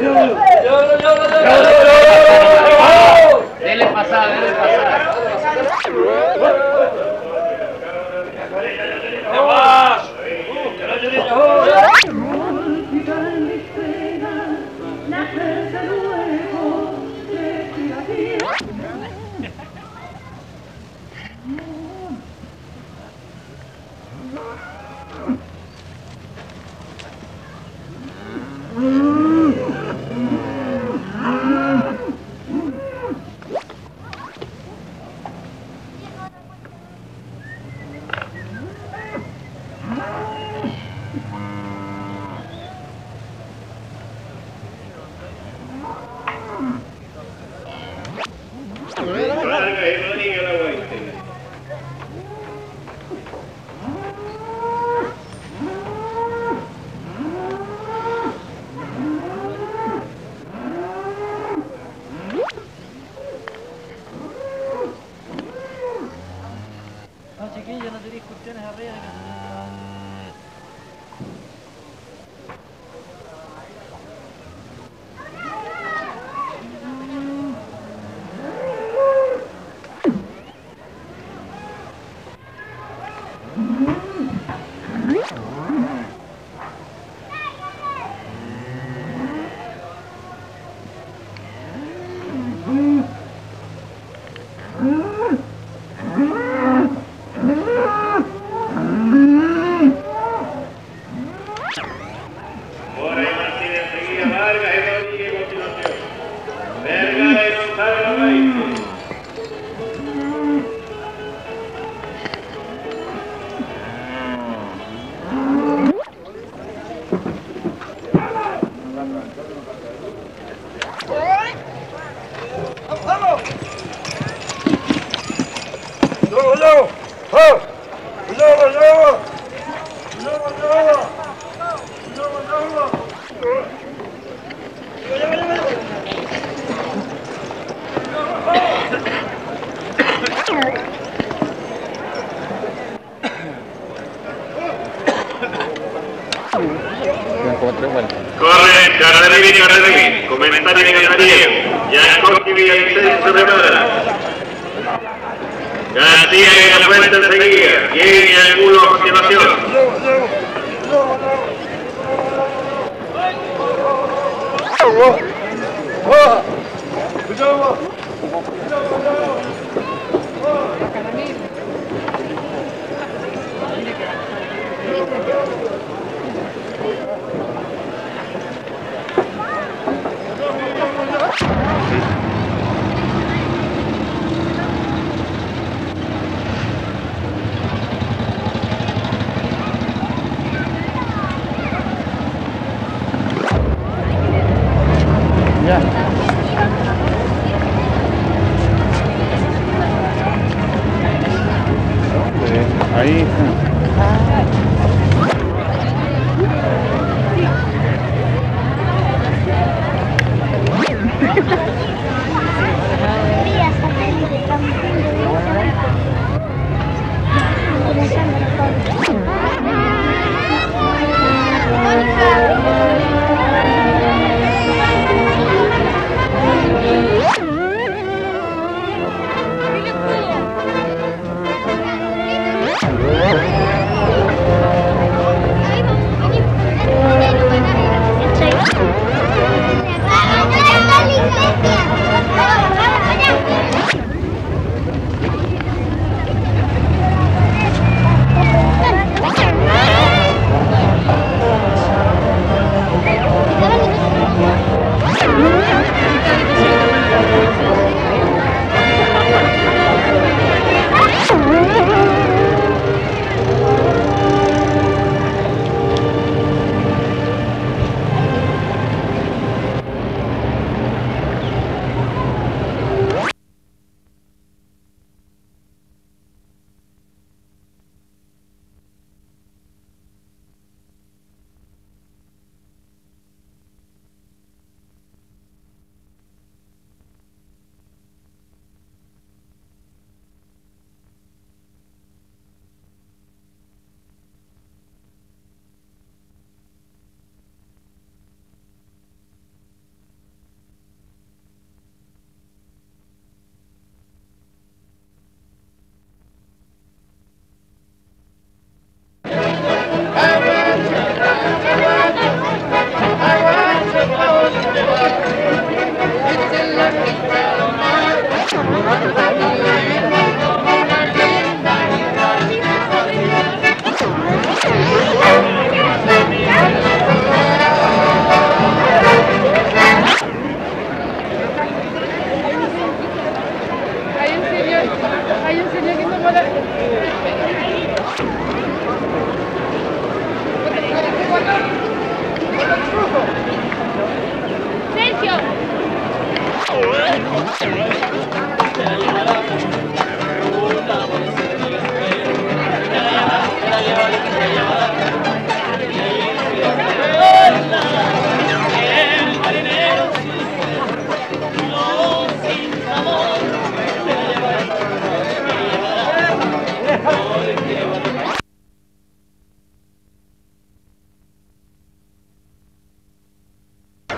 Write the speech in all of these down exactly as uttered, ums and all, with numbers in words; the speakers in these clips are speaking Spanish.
Dele pasada, dele pasada.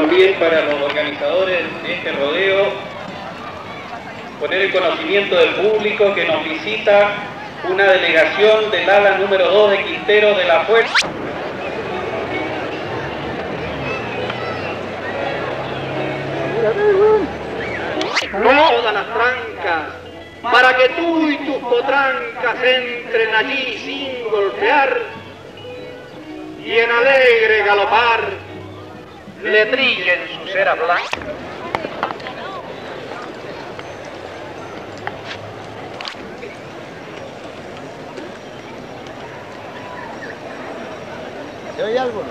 También para los organizadores de este rodeo, poner el conocimiento del público que nos visita una delegación del ala número dos de Quintero de la Fuerza. Todas las trancas, para que tú y tus potrancas entren allí sin golpear y en alegre galopar le brillen su cera blanca. ¿Se oye algo?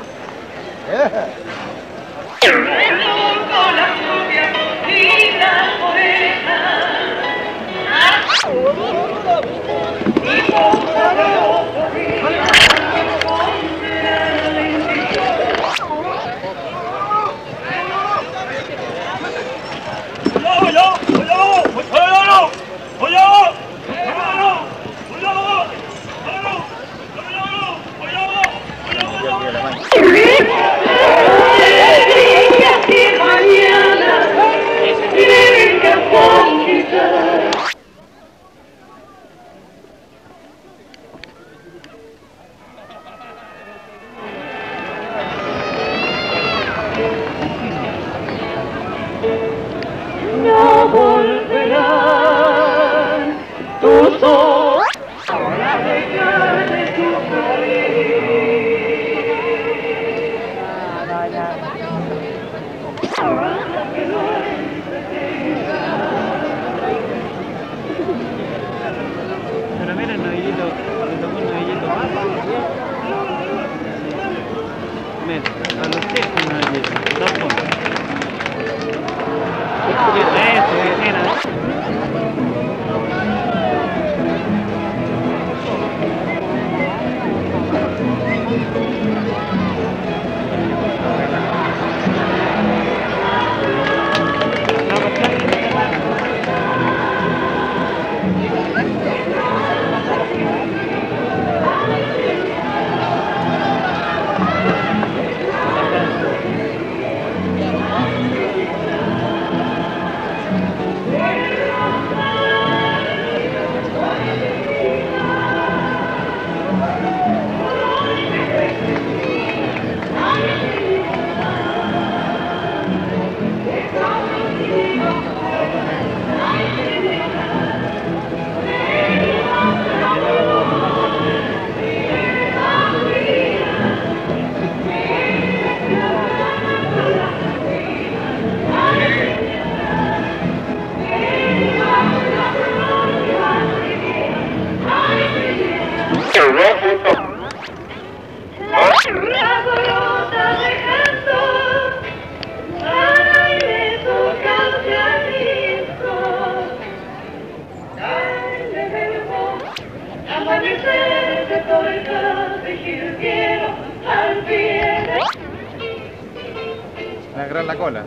Agarrar la cola.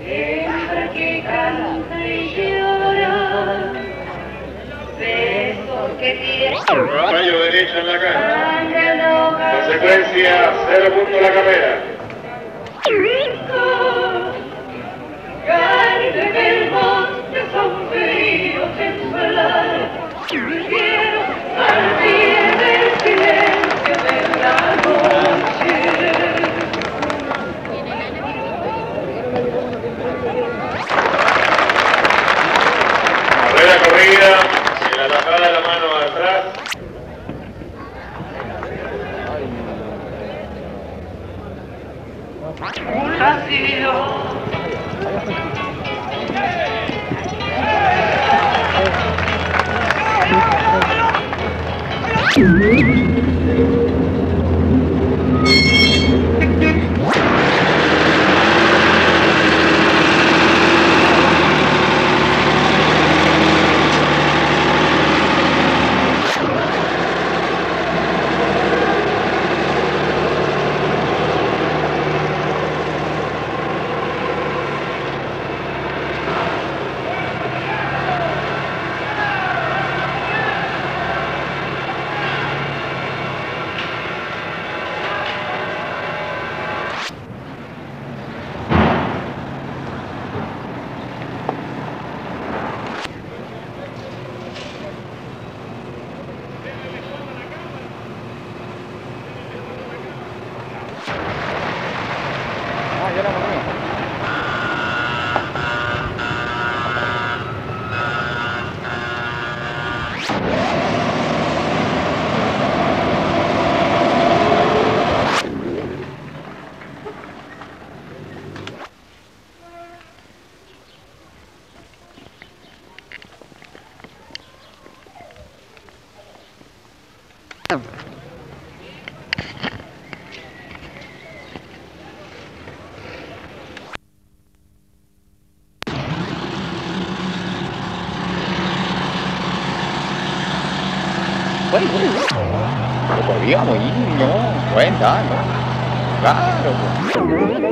Siempre que canta y llora, ves porque tiene rayo derecho en la cara. Consecuencia, cero punto la carrera. No podíamos ir, no, cuenta, ¿no? Claro, ¡Gracias!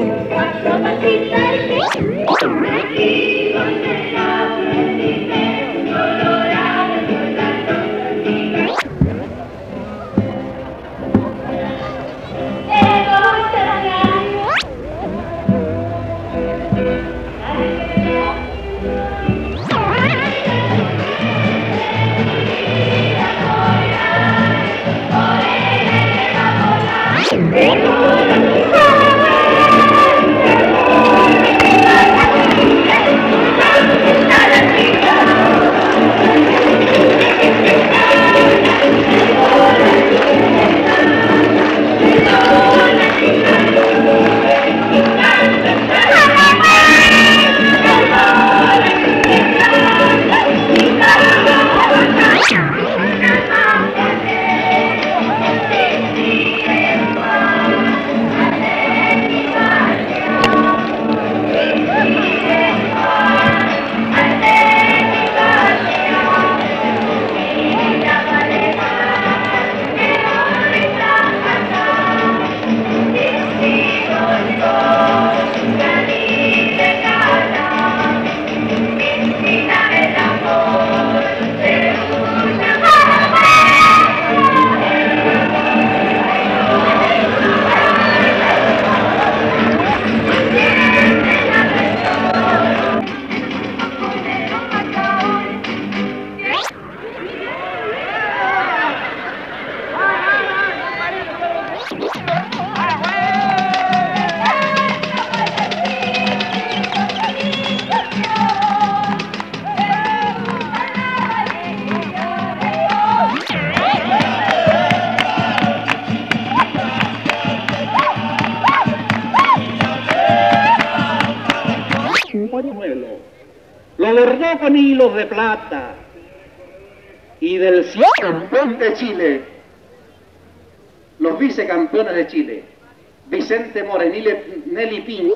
lo bordó con hilos de plata, y del campeón de Chile, los vicecampeones de Chile, Vicente Morenil, Nelly Pinto.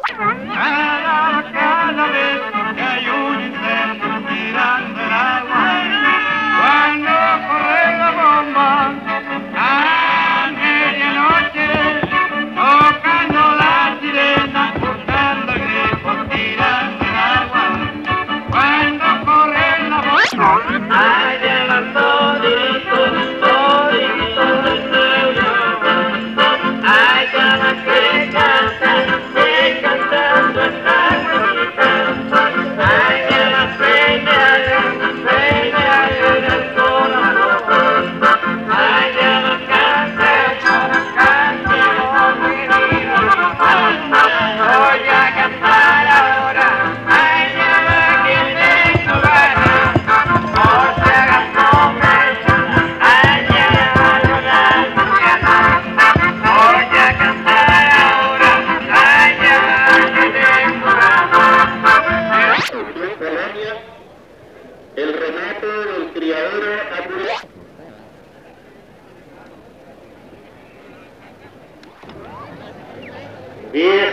diez,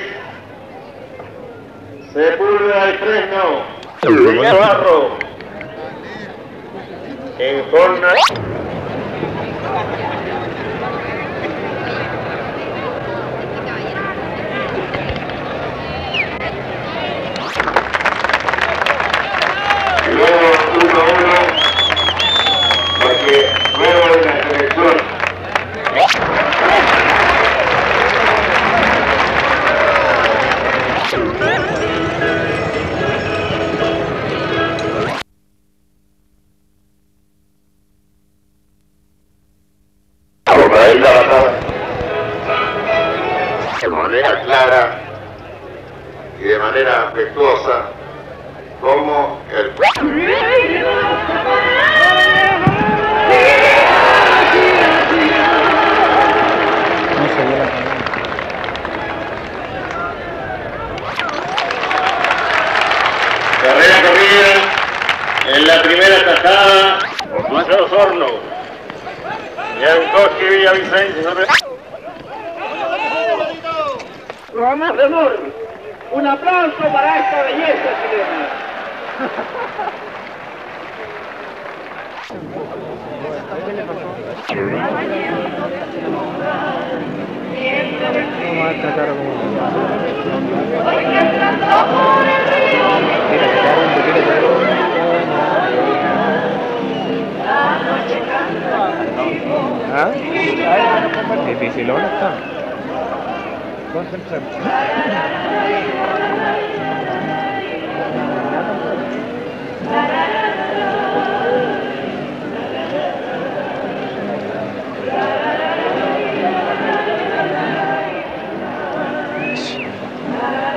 Sepúlveda y Fresno, de Navarro, en forma. De manera clara y de manera afectuosa, como el carrera corrida en la primera tajada por José Osorno y Ancoche Villavicencio sobre... Román Remor, un aplauso para esta belleza chilena. ¿Ah? Difícil, ¿dónde está?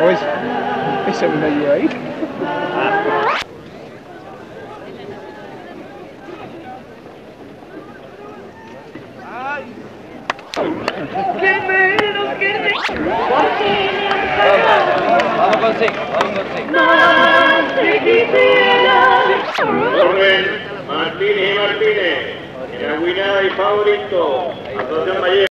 Hoy esa me la lleva ahí. Martínez y Martínez, el aguinada y favorito, a todos los mayores.